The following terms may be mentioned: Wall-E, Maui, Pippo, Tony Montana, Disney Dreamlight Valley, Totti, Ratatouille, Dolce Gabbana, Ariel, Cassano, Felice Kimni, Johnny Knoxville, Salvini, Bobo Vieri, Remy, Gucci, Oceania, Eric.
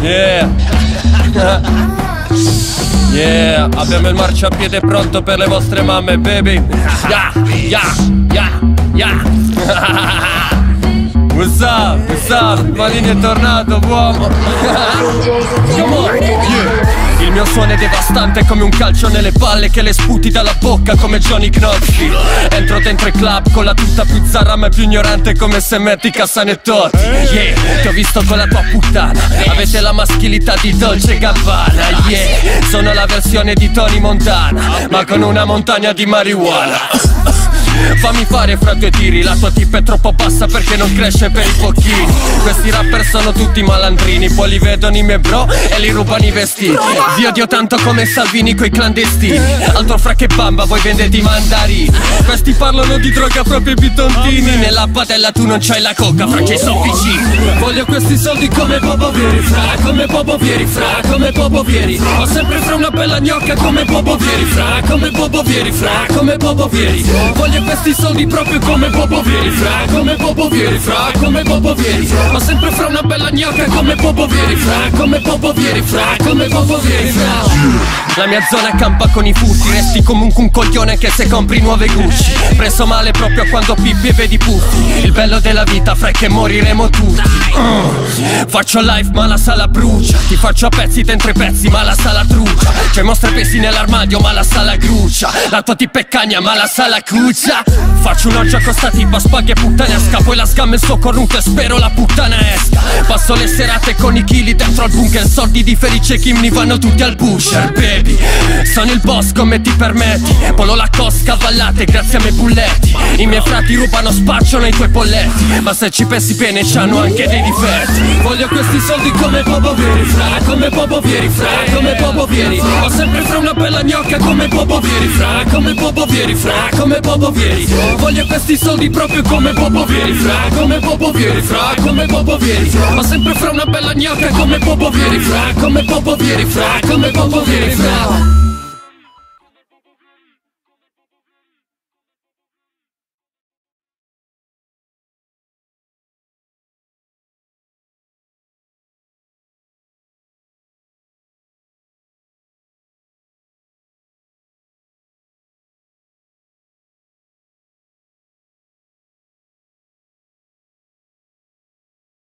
Yeah. Yeah. Abbiamo il marciapiede pronto per le vostre mamme, baby. Yeah, yeah, yeah, yeah. What's up, Malini è tornato, uomo. Come on, yeah. Il mio suono è devastante come un calcio nelle palle che le sputi dalla bocca come Johnny Knoxville. Entro dentro i club con la tuta più zarra ma più ignorante come se metti Cassano e Totti. Yeah, ti ho visto con la tua puttana, avete la maschilità di Dolce Gabbana. Yeah, sono la versione di Tony Montana ma con una montagna di marijuana. Fammi fare fra due tiri, la tua tipa è troppo bassa perché non cresce per i pochini. Questi rapper sono tutti malandrini, poi li vedono i miei bro e li rubano i vestiti. Vi odio tanto come Salvini coi clandestini, altro fra che bamba voi vendete i mandarini. Questi parlano di droga proprio i pitontini, nella padella tu non c'hai la coca fra che i sono vicini. Voglio questi soldi come Bobo Vieri, fra, come Bobo Vieri, fra, come Bobo Vieri. Ho sempre fra una bella gnocca come Bobo Vieri, fra, come Bobo Vieri, fra, come Bobo Vieri. Voglio questi soldi proprio come Bobo Vieri, fra, come Bobo Vieri, fra, come Bobo Vieri. Ma sempre fra una bella gnocca come Bobo Vieri, fra, come Bobo Vieri, fra, come Bobo Vieri, fra. La mia zona campa con i fusti, resti comunque un coglione anche se compri nuove Gucci. Preso male proprio quando pippi e vedi puffi. Il bello della vita fra è che moriremo tutti. Faccio live ma la sala brucia, ti faccio a pezzi dentro i pezzi ma la sala trucia. C'è mostre pesi nell'armadio ma la sala grucia, la tua tipa è cagna ma la sala crucia. Faccio un oggio a costa tipa, spaghi e puttanesca, poi la sgamma il suo cornuto e spero la puttana esca. Passo le serate con i chili dentro al bunker, soldi di Felice Kimni vanno tutti al busher, baby. Sono il boss come ti permetti, polo la cosca, cavallate grazie a me bulletti. I miei frati rubano, spacciano i tuoi polletti, ma se ci pensi bene c'hanno anche dei difetti. Voglio questi soldi come Bobo Vieri, fra, come Bobo Vieri, fra, come Bobo Vieri. Ho sempre fra una bella gnocca come Bobo Vieri, fra, come Bobo Vieri, fra, come Bobo Vieri. Voglio questi soldi proprio come Bobo Vieri, fra, come Bobo Vieri, fra, come Bobo Vieri. Ma sempre fra una bella gnocca come Bobo Vieri, fra, come Bobo Vieri, fra, come Bobo Vieri, fra.